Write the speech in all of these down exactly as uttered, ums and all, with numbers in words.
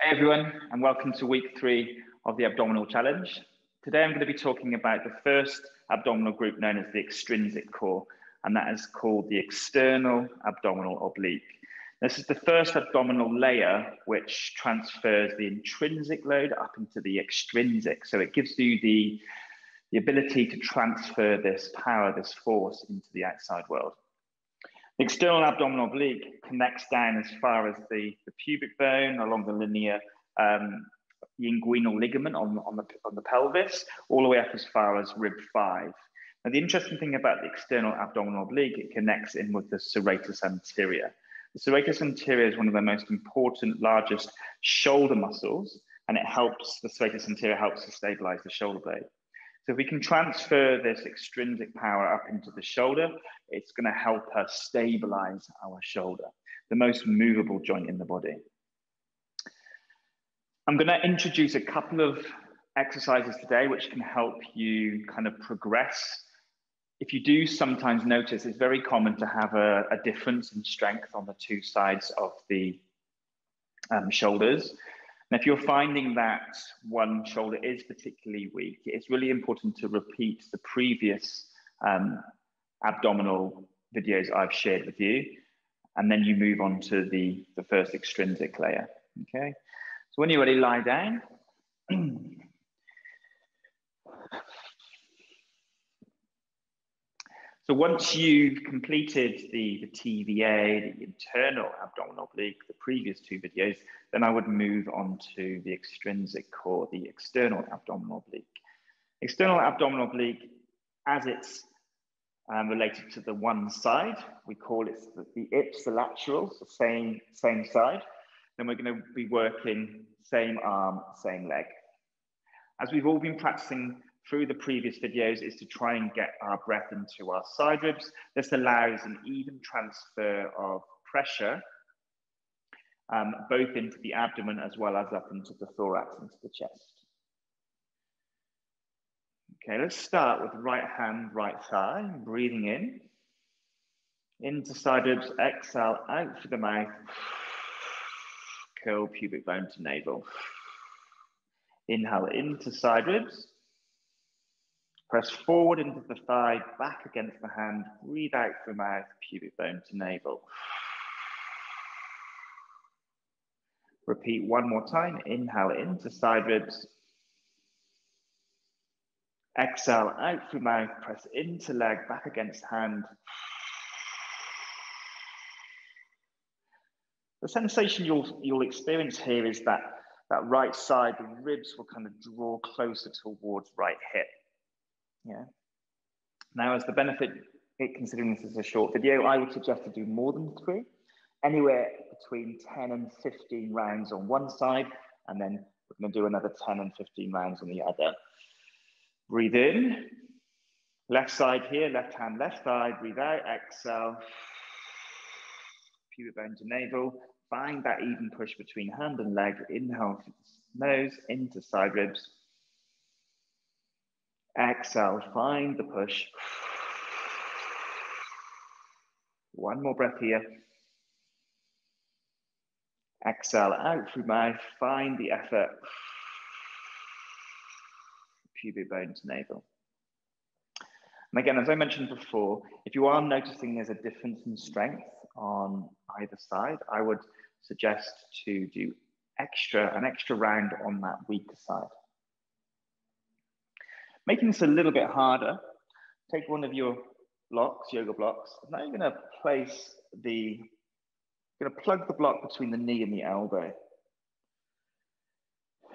Hey everyone, and welcome to week three of the abdominal challenge. Today I'm going to be talking about the first abdominal group known as the extrinsic core, and that is called the external abdominal oblique. This is the first abdominal layer which transfers the intrinsic load up into the extrinsic, so it gives you the, the ability to transfer this power, this force into the outside world. The external abdominal oblique connects down as far as the, the pubic bone along the linear um, inguinal ligament on, on, the, on the pelvis, all the way up as far as rib five. Now, the interesting thing about the external abdominal oblique, it connects in with the serratus anterior. The serratus anterior is one of the most important, largest shoulder muscles, and it helps, the serratus anterior helps to stabilize the shoulder blade. So if we can transfer this extrinsic power up into the shoulder, it's going to help us stabilize our shoulder, the most movable joint in the body. I'm going to introduce a couple of exercises today which can help you kind of progress. If you do sometimes notice, it's very common to have a, a difference in strength on the two sides of the um, shoulders. Now, if you're finding that one shoulder is particularly weak, it's really important to repeat the previous um, abdominal videos I've shared with you, and then you move on to the, the first extrinsic layer, okay? So when you're ready, lie down. So once you've completed the, the T V A, the internal abdominal oblique, the previous two videos, then I would move on to the extrinsic core, the external abdominal oblique. External abdominal oblique, as it's um, related to the one side, we call it the, the ipsilaterals, the same, same side. Then we're going to be working same arm, same leg. As we've all been practicing through the previous videos, is to try and get our breath into our side ribs. This allows an even transfer of pressure, um, both into the abdomen as well as up into the thorax, into the chest. Okay, let's start with right hand, right thigh, breathing in. Into side ribs, exhale, out through the mouth. Curl pubic bone to navel. Inhale into side ribs. Press forward into the thigh, back against the hand, breathe out through the mouth, pubic bone to navel. Repeat one more time, inhale into side ribs. Exhale out through mouth, press into leg, back against hand. The sensation you'll, you'll experience here is that that right side, the ribs will kind of draw closer towards right hip. Yeah. Now, as the benefit, considering this is a short video, I would suggest to do more than three, anywhere between ten and fifteen rounds on one side, and then we're going to do another ten and fifteen rounds on the other. Breathe in, left side here, left hand, left thigh, breathe out, exhale, pubic bone to navel, find that even push between hand and leg, inhale through the nose, into side ribs. Exhale, find the push. One more breath here. Exhale, out through mouth, find the effort. Pubic bone to navel. And again, as I mentioned before, if you are noticing there's a difference in strength on either side, I would suggest to do extra, an extra round on that weaker side. Making this a little bit harder, take one of your blocks, yoga blocks, and now you're going to place the, you're going to plug the block between the knee and the elbow.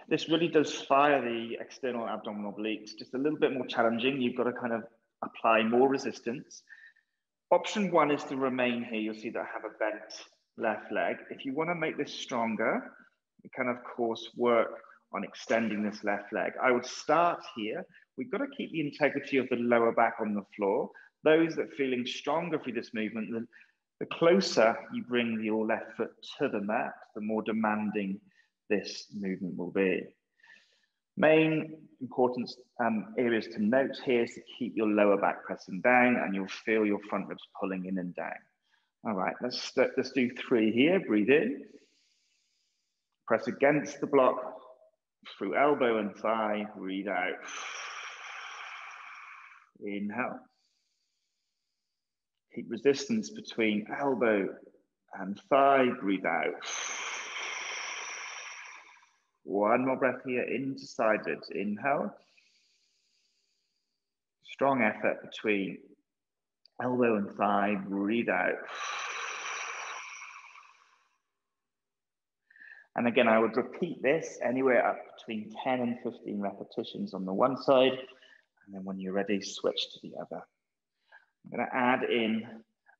This really does fire the external abdominal obliques, just a little bit more challenging. You've got to kind of apply more resistance. Option one is to remain here. You'll see that I have a bent left leg. If you want to make this stronger, you can, of course, work on extending this left leg. I would start here. We've got to keep the integrity of the lower back on the floor. Those that are feeling stronger through this movement, the, the closer you bring your left foot to the mat, the more demanding this movement will be. Main important um, areas to note here is to keep your lower back pressing down, and you'll feel your front ribs pulling in and down. All right, let's, let's do three here. Breathe in. Press against the block through elbow and thigh, breathe out. Inhale. Keep resistance between elbow and thigh, breathe out. One more breath here, intersided, inhale. Strong effort between elbow and thigh, breathe out. And again, I would repeat this anywhere up between ten and fifteen repetitions on the one side. And then when you're ready, switch to the other. I'm going to add in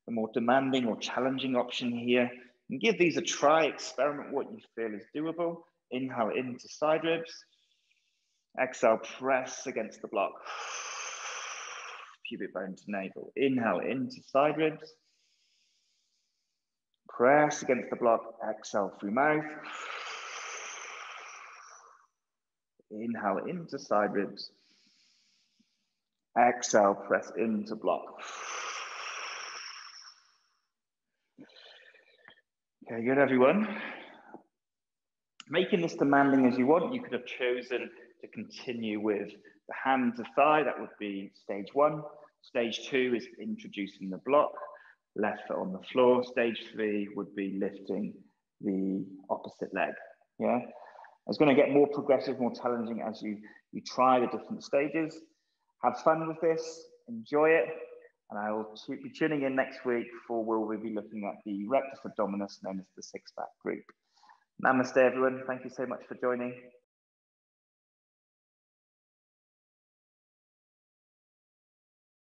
the more demanding or challenging option here. And give these a try, experiment what you feel is doable. Inhale into side ribs. Exhale, press against the block. Pubic bone to navel. Inhale into side ribs. Press against the block, exhale through mouth. Inhale into side ribs. Exhale, press into block. Okay, good everyone. Making this demanding as you want, you could have chosen to continue with the hand to thigh, that would be stage one. Stage two is introducing the block. Left foot on the floor. Stage three would be lifting the opposite leg. Yeah, it's going to get more progressive, more challenging as you you try the different stages. Have fun with this, enjoy it, and I will be tuning in next week for where we'll be looking at the rectus abdominis, known as the six-pack group. Namaste, everyone. Thank you so much for joining.